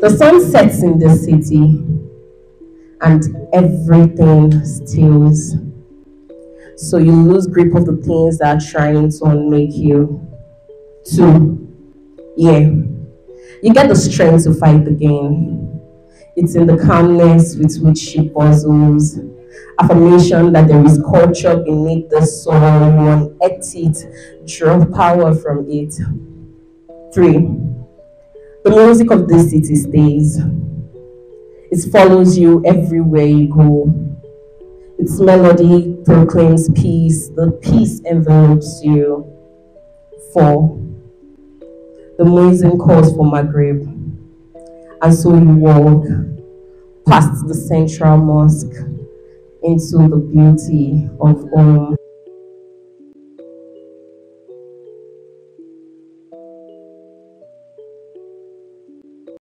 The sun sets in the city and everything stills. So you lose grip of the things that are trying to unmake you. 2. You get the strength to fight the game. It's in the calmness with which she puzzles. Affirmation that there is culture beneath the soul. One at it, draw power from it. 3. The music of this city stays. It follows you everywhere you go. Its melody proclaims peace. The peace envelops you. 4. The muezzin calls for Maghrib. And so you walk past the central mosque into the beauty of Om.